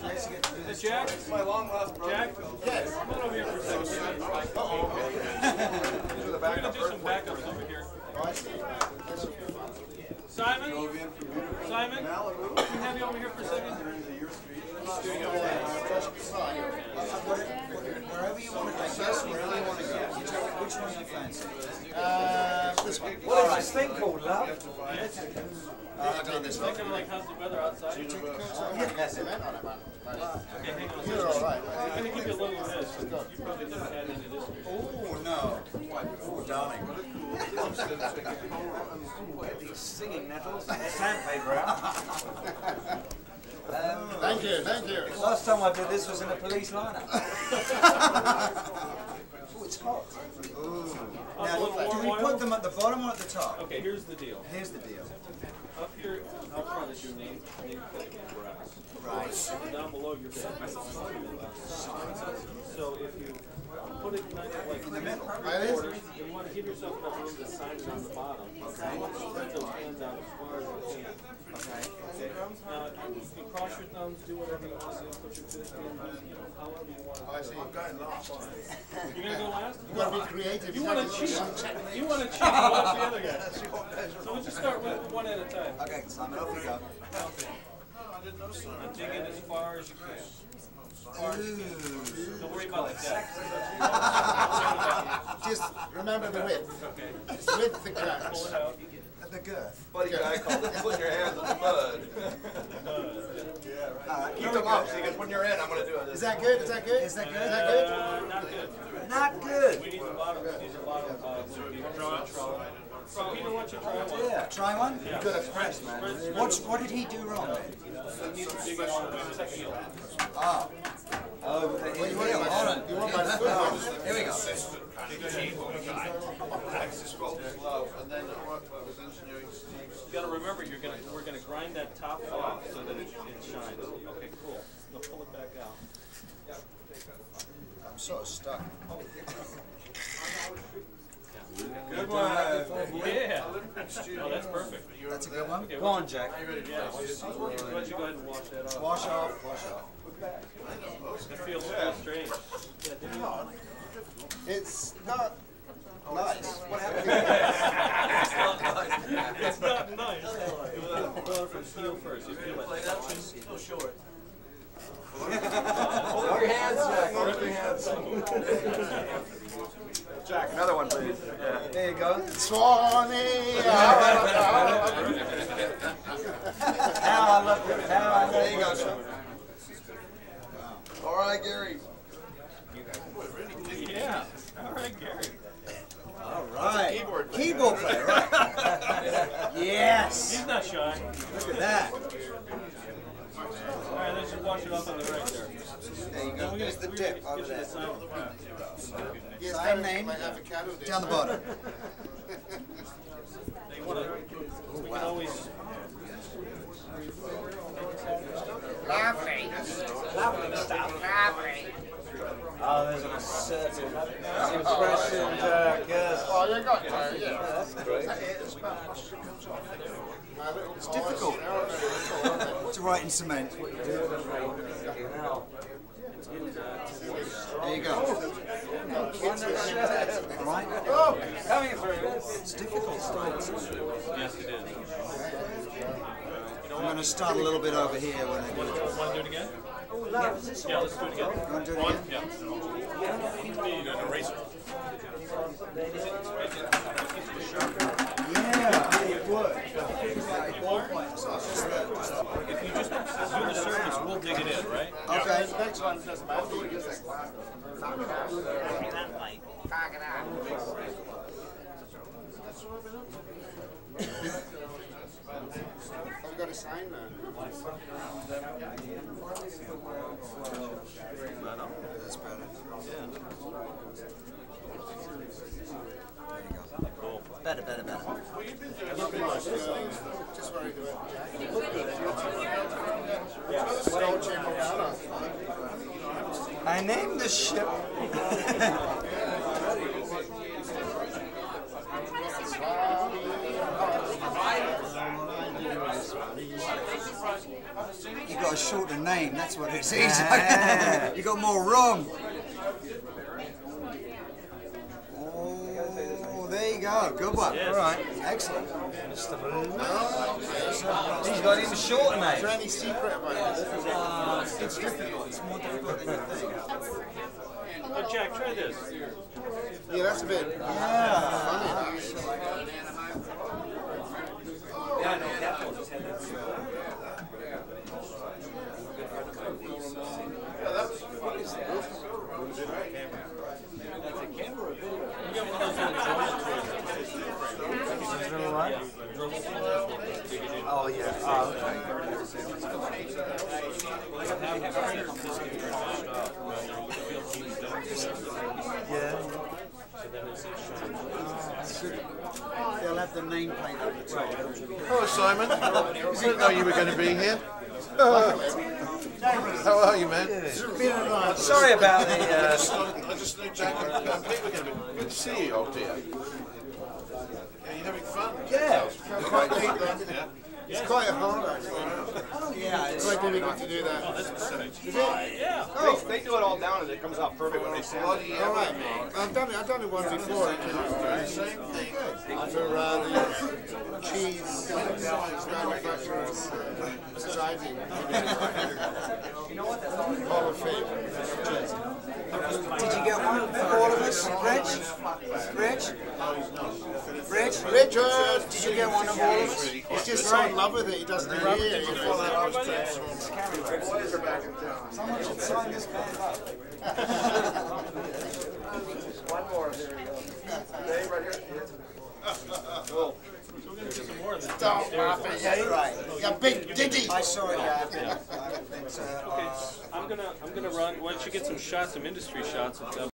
Jack? This is my long lost brother. Jack? Yes. Come on over here for a second. We're going to do some backups over here. Simon? Can we have you over here for a second? Wherever you want to go. Which one do you fancy? This one. What is this thing called, love? This one. Like, how's the weather outside? So you take the coats off? Yes, man. Okay, hang on. You're all right. I'm going to give you a little of this. You probably don't have any of this. Oh, no. Oh, darling. Get these singing nettles and the sandpaper out. Thank you. Last time I did this was in a police lineup. Oh, it's hot. Now, do we put them at the bottom or at the top? Okay, here's the deal. Up here, up front is your name plate and brass. Right. And down below your name. So if you put it kind of like in the middle, you want to give yourself enough room to sign it on the bottom. Okay. You want to spread those hands out as far as you can. Okay. Now, you cross your thumbs, do whatever you want to do, put your fist in, however you want to do. I see. I'm going last. You're going to go last? You've got to be creative. You want to cheat. You want to cheat and watch the other guy. So we'll just start with one at a time. Okay, Simon, off you go. Now dig in as far as you can. Don't worry about the depth. Just remember the width. Okay. Just width the girth. Pull it out. The girth. Buddy guy called it putting your hands in the mud. Yeah, right. Keep them up, because when you're in, I'm going to do it. Is that good? Not good. We need the bottom. So Peter, why don't you try one? Yeah, try one? Yeah. You've got a fresh, man. What did he do wrong, man? Ah. Oh, you want my foot? Here we go. You've got to remember, we're going to grind that top off so that it shines. Okay, cool. Now pull it back out. I'm so stuck. Good one. Yeah. Oh, that's perfect. That's a good one. Okay, go on, Jack. Yeah. Why don't you go ahead and wash that off? Wash off. I feel a little strange. It's not nice. What happened? It's not nice. Go from heel first. You feel it. That's too short. Hold your hands, Jack. Hold your hands. Jack, another one, please. Yeah. There you go. Swanee! Now I love it. There you go, Sean. All right, Gary. Yeah. All right, Gary. All right. Keyboard player. Right? Yes. He's not shy. Look at that. All right, let's just wash it off on the right there. There you go. There's the dip over there. Sign name, down the bottom. We can always... Lovely stuff. Oh, there's an assertive expression. Oh, you got it. Yeah, that's great. It's difficult to write in cement. There you go. Right? Oh, coming through. It's difficult still. Yes, it is. I'm going to start a little bit over here when I do it. Want to do it again? Yeah, let's do it again. You want to do it again? Yeah. You need an eraser. Yeah, it would. If you just do the surface, we'll dig it in, right? Okay. Next one doesn't matter. I've got a sign now. That's better. There you go. Cool. Better. Just worry about it. Look good. Yeah. I named the ship. you've got a shorter name, that's what it is. Yeah. You got more rum. Oh, there you go, good one. Yes. All right, excellent. Mr. Bloomer. Oh, he's got even shorter name. Is there any secret about this? It's difficult, it's more difficult than you think. Oh, Jack, try this. Yeah, that's a bit. Yeah. Funny. Yeah, no, that one just had that. What is that? That's a camera video. You got one of those on the Oh, yeah. They'll have the nameplate over the top. Hello, Simon. I didn't know you were going to be here. How are you, man? Yeah. Sorry about the... I just knew Jack and Pete were going to be. Good to see you, old dear. Are you having fun? Yeah. It's quite hard, actually. Yeah, it's quite difficult to do that. Oh, that's perfect. Yeah. Oh, they do it all down and it comes out perfect when they sand it. All right, man. I've done it once before. Same thing. For the cheese manufacturers driving. You know what? That's all a favor. Did you get one for all of us? Rich? Richard! Did you get one of all of us? It's just so lovely that he doesn't hear it. Someone should sign this band up. One more. Here we go. Dave, right here. Cool. So we're going to do some more of that. Don't laugh at you. Right. You're big diddy. I saw it happen. Okay. I'm going to run. Why don't you get some shots, some industry shots of